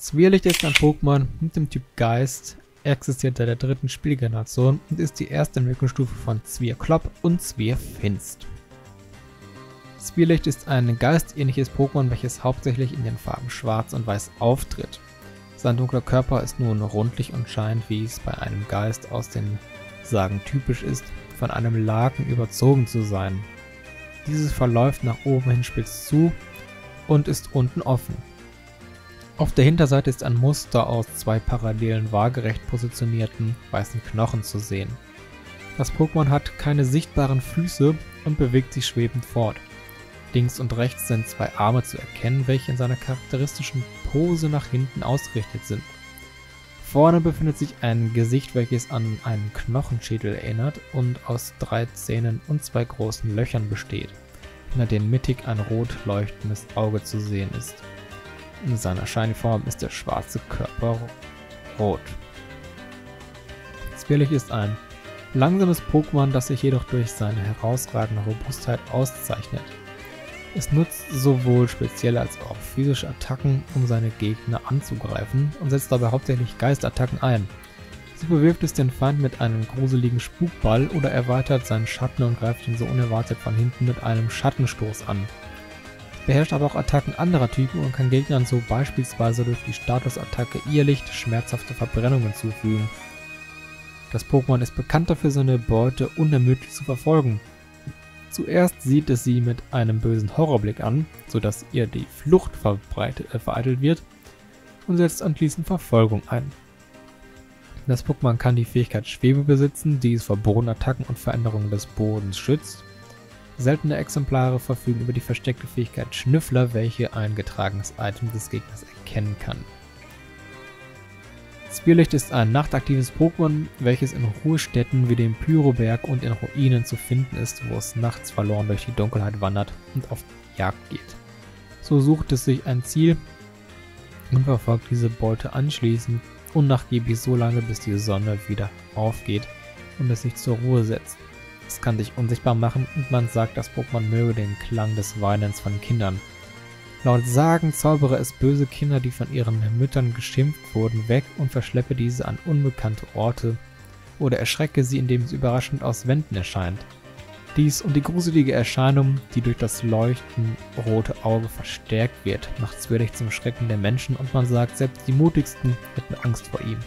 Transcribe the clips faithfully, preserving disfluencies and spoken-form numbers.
Zwielicht ist ein Pokémon mit dem Typ Geist, existiert seit der dritten Spielgeneration und ist die erste Entwicklungsstufe von Zwirklopp und Zwirfinst. Zwielicht ist ein geistähnliches Pokémon, welches hauptsächlich in den Farben Schwarz und Weiß auftritt. Sein dunkler Körper ist nun rundlich und scheint, wie es bei einem Geist aus den Sagen typisch ist, von einem Laken überzogen zu sein. Dieses verläuft nach oben hin spitz zu und ist unten offen. Auf der Hinterseite ist ein Muster aus zwei parallelen waagerecht positionierten weißen Knochen zu sehen. Das Pokémon hat keine sichtbaren Füße und bewegt sich schwebend fort. Links und rechts sind zwei Arme zu erkennen, welche in seiner charakteristischen Pose nach hinten ausgerichtet sind. Vorne befindet sich ein Gesicht, welches an einen Knochenschädel erinnert und aus drei Zähnen und zwei großen Löchern besteht, hinter denen mittig ein rot leuchtendes Auge zu sehen ist. In seiner Scheinform ist der schwarze Körper rot. Zwielicht ist ein langsames Pokémon, das sich jedoch durch seine herausragende Robustheit auszeichnet. Es nutzt sowohl spezielle als auch physische Attacken, um seine Gegner anzugreifen und setzt dabei hauptsächlich Geistattacken ein. So bewirft es den Feind mit einem gruseligen Spukball oder erweitert seinen Schatten und greift ihn so unerwartet von hinten mit einem Schattenstoß an. Es beherrscht aber auch Attacken anderer Typen und kann Gegnern so beispielsweise durch die Statusattacke Irrlicht schmerzhafte Verbrennungen zufügen. Das Pokémon ist bekannt dafür, seine Beute unermüdlich zu verfolgen. Zuerst sieht es sie mit einem bösen Horrorblick an, sodass ihr die Flucht verbreitet, äh, vereitelt wird, und setzt anschließend Verfolgung ein. Das Pokémon kann die Fähigkeit Schwebe besitzen, die es vor Bodenattacken und Veränderungen des Bodens schützt. Seltene Exemplare verfügen über die versteckte Fähigkeit Schnüffler, welche ein getragenes Item des Gegners erkennen kann. Zwielicht ist ein nachtaktives Pokémon, welches in Ruhestätten wie dem Pyroberg und in Ruinen zu finden ist, wo es nachts verloren durch die Dunkelheit wandert und auf Jagd geht. So sucht es sich ein Ziel und verfolgt diese Beute anschließend unnachgiebig so lange, bis die Sonne wieder aufgeht und es sich zur Ruhe setzt. Es kann sich unsichtbar machen und man sagt, das Pokémon möge den Klang des Weinens von Kindern. Laut Sagen zaubere es böse Kinder, die von ihren Müttern geschimpft wurden, weg und verschleppe diese an unbekannte Orte oder erschrecke sie, indem es überraschend aus Wänden erscheint. Dies und die gruselige Erscheinung, die durch das leuchtend rote Auge verstärkt wird, macht Zwielicht zum Schrecken der Menschen und man sagt, selbst die mutigsten hätten Angst vor ihm.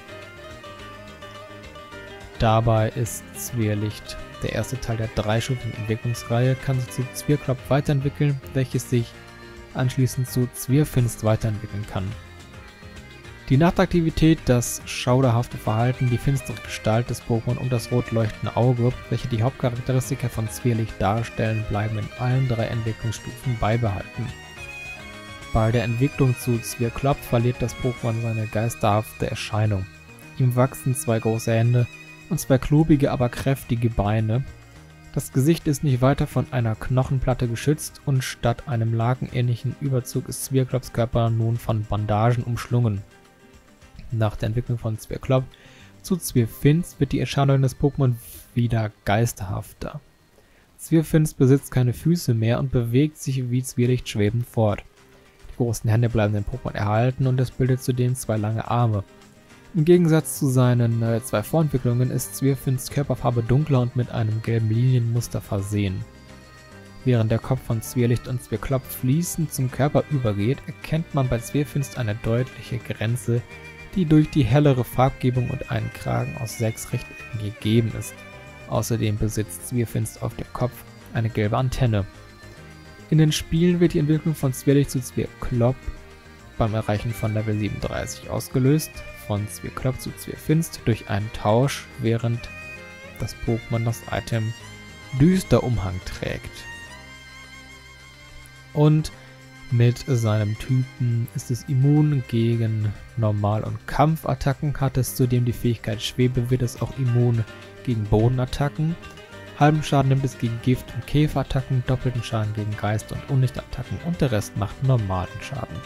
Dabei ist Zwielicht der erste Teil der dreistufigen Entwicklungsreihe, kann sich zu Zwirklopp weiterentwickeln, welches sich anschließend zu Zwirfinst weiterentwickeln kann. Die Nachtaktivität, das schauderhafte Verhalten, die finstere Gestalt des Pokémon und das rot leuchtende Auge, welche die Hauptcharakteristika von Zwielicht darstellen, bleiben in allen drei Entwicklungsstufen beibehalten. Bei der Entwicklung zu Zwirklopp verliert das Pokémon seine geisterhafte Erscheinung. Ihm wachsen zwei große Hände und zwei klobige, aber kräftige Beine. Das Gesicht ist nicht weiter von einer Knochenplatte geschützt und statt einem lakenähnlichen Überzug ist Zwirklopps Körper nun von Bandagen umschlungen. Nach der Entwicklung von Zwirklopp zu Zwirfinst wird die Erscheinung des Pokémon wieder geisterhafter. Zwirfinst besitzt keine Füße mehr und bewegt sich wie Zwielicht schwebend fort. Die großen Hände bleiben dem Pokémon erhalten und es bildet zudem zwei lange Arme. Im Gegensatz zu seinen äh, zwei Vorentwicklungen ist Zwirfinst Körperfarbe dunkler und mit einem gelben Linienmuster versehen. Während der Kopf von Zwielicht und Zwirklopp fließend zum Körper übergeht, erkennt man bei Zwirfinst eine deutliche Grenze, die durch die hellere Farbgebung und einen Kragen aus sechs Rechtecken gegeben ist. Außerdem besitzt Zwirfinst auf dem Kopf eine gelbe Antenne. In den Spielen wird die Entwicklung von Zwielicht zu Zwirklopp beim Erreichen von Level siebenunddreißig ausgelöst, von Zwirklopp zu Zwirfinst durch einen Tausch, während das Pokémon das Item Düster Umhang trägt. Und mit seinem Typen ist es immun gegen Normal- und Kampfattacken, hat es zudem die Fähigkeit Schwebe, wird es auch immun gegen Bodenattacken, halben Schaden nimmt es gegen Gift- und Käferattacken, doppelten Schaden gegen Geist- und Unlichtattacken und der Rest macht normalen Schaden.